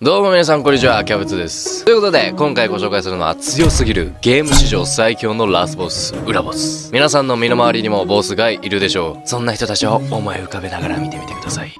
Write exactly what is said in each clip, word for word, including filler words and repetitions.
どうも皆さんこんにちは、キャベツです。ということで、今回ご紹介するのは強すぎるゲーム史上最強のラスボス、裏ボス。皆さんの身の回りにもボスがいるでしょう。そんな人たちを思い浮かべながら見てみてください。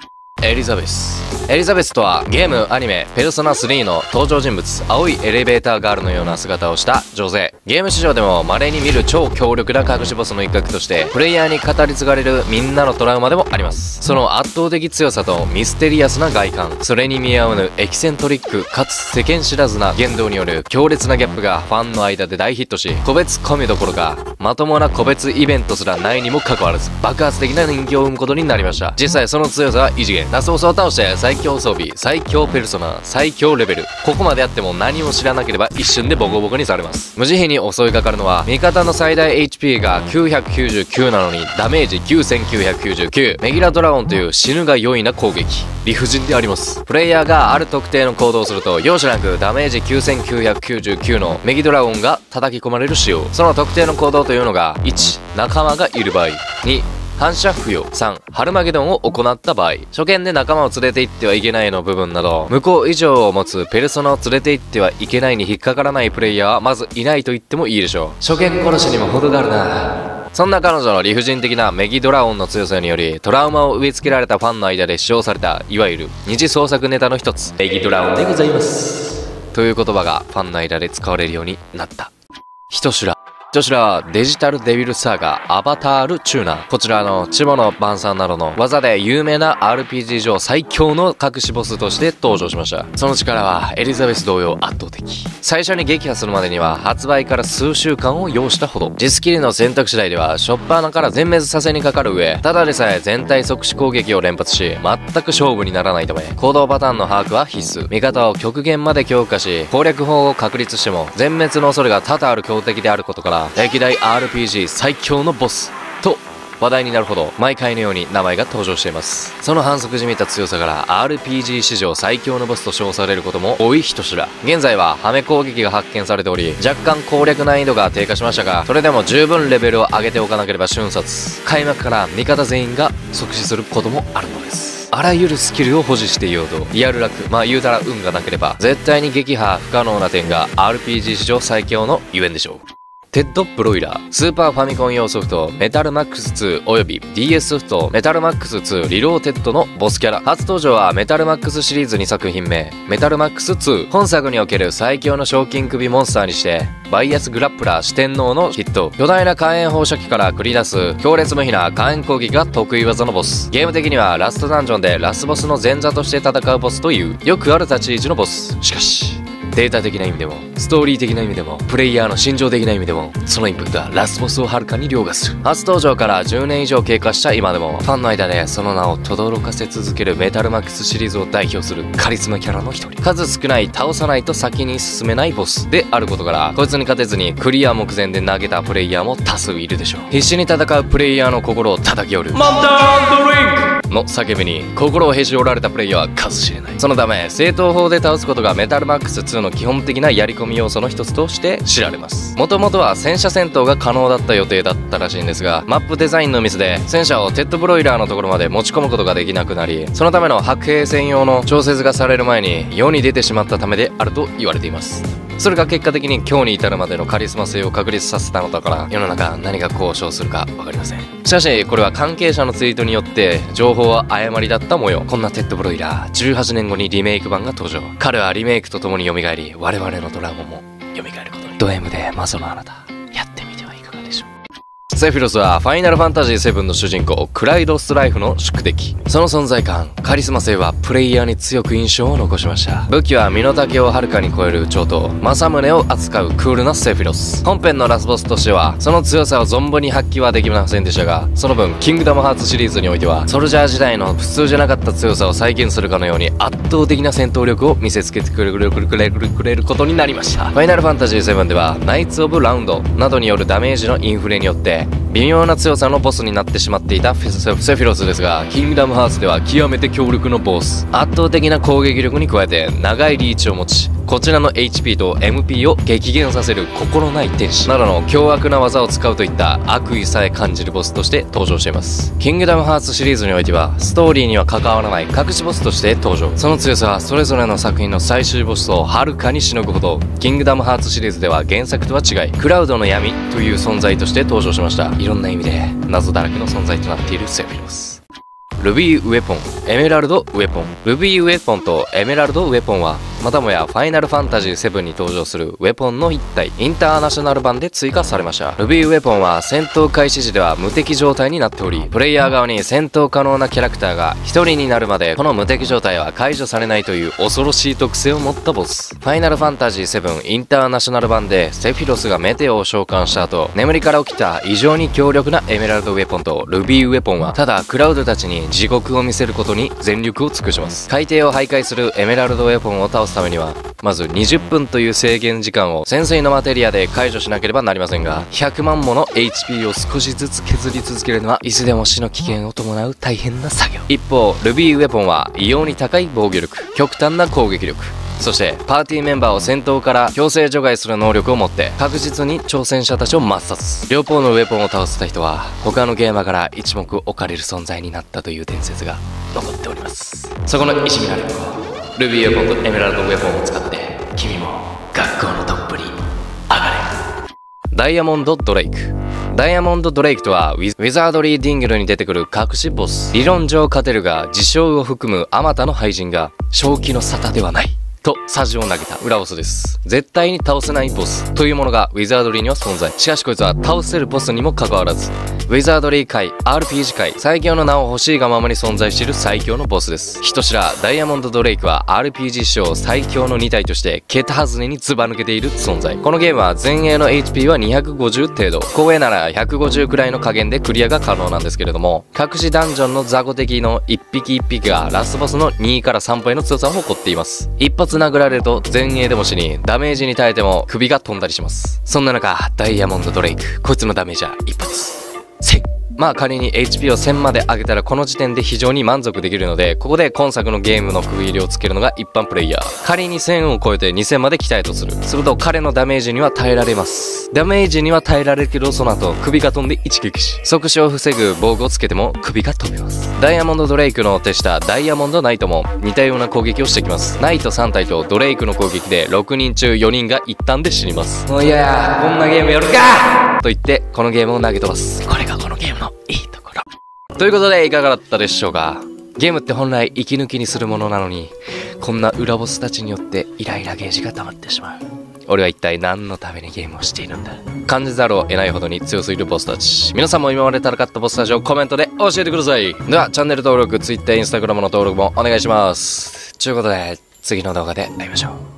エリザベス。エリザベスとはゲーム、アニメ、ペルソナスリーの登場人物、青いエレベーターガールのような姿をした女性。ゲーム史上でも稀に見る超強力な隠しボスの一角として、プレイヤーに語り継がれるみんなのトラウマでもあります。その圧倒的強さとミステリアスな外観、それに見合わぬエキセントリックかつ世間知らずな言動による強烈なギャップがファンの間で大ヒットし、個別コミどころか、まともな個別イベントすらないにもかかわらず、爆発的な人気を生むことになりました。実際その強さは異次元。ラスボスを倒して最強装備、最強ペルソナ、最強レベル。ここまであっても何も知らなければ一瞬でボコボコにされます。無慈悲に襲いかかるのは、味方の最大 エイチピー がきゅうひゃくきゅうじゅうきゅうなのにダメージきゅうせんきゅうひゃくきゅうじゅうきゅう。メギラドラゴンという死ぬが良いな攻撃。理不尽であります。プレイヤーがある特定の行動をすると、容赦なくダメージきゅうせんきゅうひゃくきゅうじゅうきゅうのメギドラゴンが叩き込まれる仕様。その特定の行動というのが、いち、仲間がいる場合。に、反射不要。さん、ハルマゲドンを行った場合。初見で仲間を連れて行ってはいけないの部分など、無効以上を持つペルソナを連れて行ってはいけないに引っかからないプレイヤーはまずいないと言ってもいいでしょう。初見殺しにも程があるな。そんな彼女の理不尽的なメギドラゴンの強さにより、トラウマを植え付けられたファンの間で使用された、いわゆる二次創作ネタの一つ、メギドラゴンでございます。という言葉がファンの間で使われるようになった。ひとしら。女子らはデジタルデビルサーガー、アバタールチューナー。こちらのチボの晩餐などの技で有名な アールピージー 上最強の隠しボスとして登場しました。その力はエリザベス同様圧倒的。最初に撃破するまでには発売から数週間を要したほど。実スキルの選択次第ではショッパーナから全滅させにかかる上、ただでさえ全体即死攻撃を連発し、全く勝負にならないため、行動パターンの把握は必須。味方を極限まで強化し、攻略法を確立しても全滅の恐れが多々ある強敵であることから、歴代 アールピージー 最強のボスと話題になるほど毎回のように名前が登場しています。その反則じみた強さから アールピージー 史上最強のボスと称されることも多い人知ら。現在はハメ攻撃が発見されており、若干攻略難易度が低下しましたが、それでも十分レベルを上げておかなければ瞬殺、開幕から味方全員が即死することもあるのです。あらゆるスキルを保持していようとリアルラック、まあ言うたら運がなければ絶対に撃破不可能な点が アールピージー 史上最強のゆえんでしょう。テッド・ブロイラー。スーパーファミコン用ソフト、メタルマックスツーおよび ディーエス ソフト、メタルマックスツーリローテッドのボスキャラ。初登場はメタルマックスシリーズにさくひんめ、メタルマックスツー。本作における最強の賞金首モンスターにして、バイアスグラップラー四天王のヒット。巨大な火炎放射器から繰り出す強烈無比な火炎攻撃が得意技のボス。ゲーム的にはラストダンジョンでラスボスの前座として戦うボスという、よくある立ち位置のボス。しかし、データ的な意味でも、ストーリー的な意味でも、プレイヤーの心情的な意味でも、そのインプットはラスボスをはるかに凌駕する。初登場からじゅうねん以上経過した今でも、ファンの間でその名を轟かせ続けるメタルマックスシリーズを代表するカリスマキャラの一人。数少ない倒さないと先に進めないボスであることから、こいつに勝てずにクリア目前で投げたプレイヤーも多数いるでしょう。必死に戦うプレイヤーの心を叩き折る。マンダードリンクの叫びに心をへし折られたプレイヤーは数知れない。そのため正当法で倒すことがメタルマックスツーの基本的なやり込み要素の一つとして知られます。もともとは戦車戦闘が可能だった予定だったらしいんですが、マップデザインのミスで戦車をテッドブロイラーのところまで持ち込むことができなくなり、そのための白兵専用の調節がされる前に世に出てしまったためであると言われています。それが結果的に今日に至るまでのカリスマ性を確立させたのだから、世の中何が交渉するかわかりません。しかしこれは関係者のツイートによって情報は誤りだった模様。こんなテッドブロイラー、じゅうはちねんごにリメイク版が登場。彼はリメイクとともに蘇り、我々のドラマも蘇ることに。ド M でマゾのあなた、やってみてはいかがでしょう。セフィロスはファイナルファンタジーセブンの主人公クライド・ストライフの宿敵。その存在感、カリスマ性はプレイヤーに強く印象を残しました。武器は身の丈をはるかに超える長刀、政宗を扱うクールなセフィロス。本編のラスボスとしてはその強さを存分に発揮はできませんでしたが、その分キングダムハーツシリーズにおいてはソルジャー時代の普通じゃなかった強さを再現するかのように圧倒的な戦闘力を見せつけてくれるくれるくれることになりました。ファイナルファンタジーセブンではナイツ・オブ・ラウンドなどによるダメージのインフレによって微妙な強さのボスになってしまっていたフェセフィロスですが、キングダムハーツでは極めて強力なボス、圧倒的な攻撃力に加えて長いリーチを持ち、こちらの エイチピー と エムピー を激減させる心ない天使などの凶悪な技を使うといった悪意さえ感じるボスとして登場しています。キングダムハーツシリーズにおいてはストーリーには関わらない隠しボスとして登場。その強さはそれぞれの作品の最終ボスをはるかにしのぐほど、キングダムハーツシリーズでは原作とは違い、クラウドの闇という存在として登場しました。いろんな意味で謎だらけの存在となっているセフィロス。ルビーウェポン、エメラルドウェポン。ルビーウェポンとエメラルドウェポンはまたもやファイナルファンタジーセブンに登場するウェポンの一体、インターナショナル版で追加されました。ルビーウェポンは戦闘開始時では無敵状態になっており、プレイヤー側に戦闘可能なキャラクターがひとりになるまでこの無敵状態は解除されないという恐ろしい特性を持ったボス。ファイナルファンタジーセブンインターナショナル版でセフィロスがメテオを召喚した後、眠りから起きた異常に強力なエメラルドウェポンとルビーウェポンはただクラウドたちに地獄を見せることに全力を尽くします。海底を徘徊するエメラルドウェポンを倒すためにはまずにじゅっぷんという制限時間を潜水のマテリアで解除しなければなりませんが、ひゃくまんもの エイチピー を少しずつ削り続けるのはいつでも死の危険を伴う大変な作業。一方、ルビーウェポンは異様に高い防御力、極端な攻撃力、そしてパーティーメンバーを戦闘から強制除外する能力を持って確実に挑戦者たちを抹殺。両方のウェポンを倒せた人は他のゲーマーから一目置かれる存在になったという伝説が残っております。そこの石見られる子、ルビーウェポンとエメラルドウェポンを使って君も学校のトップに上がれ。ダイヤモンド・ドレイク。ダイヤモンド・ドレイクとはウィザードリー・ディングルに出てくる隠しボス。理論上勝てるが、自称を含むあまたの廃人が正気の沙汰ではないとサジを投げた裏ボスです。絶対に倒せないボスというものがウィザードリーには存在。しかしこいつは倒せるボスにもかかわらず、ウィザードリー界 アールピージー 界最強の名を欲しいがままに存在している最強のボスです。人知らダイヤモンド・ドレイクは アールピージー 史上最強のにたいとして桁外れにずば抜けている存在。このゲームは前衛の エイチピー はにひゃくごじゅう程度、後衛ならひゃくごじゅうくらいの加減でクリアが可能なんですけれども、隠しダンジョンの雑魚敵の一匹一匹がラスボスのにからさんばいの強さを誇っています。一発殴られると前衛でも死に、ダメージに耐えても首が飛んだりします。そんな中、ダイヤモンド・ドレイク、こいつのダメージは一発せい。まあ仮に エイチピー をせんまで上げたらこの時点で非常に満足できるので、ここで今作のゲームの区切りをつけるのが一般プレイヤー。仮にせんを超えてにせんまで鍛えとする。すると彼のダメージには耐えられます。ダメージには耐えられるけど、その後首が飛んで一撃し、即死を防ぐ防具をつけても首が飛びます。ダイヤモンドドレイクの手下ダイヤモンドナイトも似たような攻撃をしてきます。ナイトさんたいとドレイクの攻撃でろくにんちゅうよにんが一旦で死にます。もういやや、こんなゲームやるかと言ってこのゲームを投げ飛ばす。これがこのゲームのいいところ。ということでいかがだったでしょうか。ゲームって本来息抜きにするものなのに、こんな裏ボスたちによってイライラゲージが溜まってしまう。俺は一体何のためにゲームをしているんだ。感じざるを得ないほどに強すぎるボスたち。皆さんも今まで戦ったボスたちをコメントで教えてください。ではチャンネル登録、Twitter、Instagram の登録もお願いします。ということで次の動画で会いましょう。